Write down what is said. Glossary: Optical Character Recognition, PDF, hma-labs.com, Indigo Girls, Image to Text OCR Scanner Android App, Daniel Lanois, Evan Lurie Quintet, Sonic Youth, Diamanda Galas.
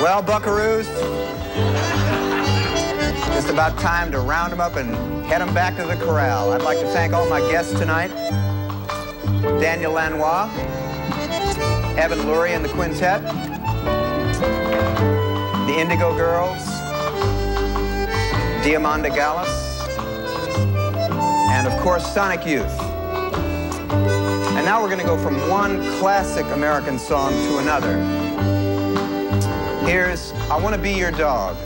Well, buckaroos, just about time to round them up and head them back to the corral. I'd like to thank all my guests tonight. Daniel Lanois, Evan Lurie and the Quintet, the Indigo Girls, Diamanda Galas, and of course, Sonic Youth. And now we're going to go from one classic American song to another. Here's "I Want to Be Your Dog."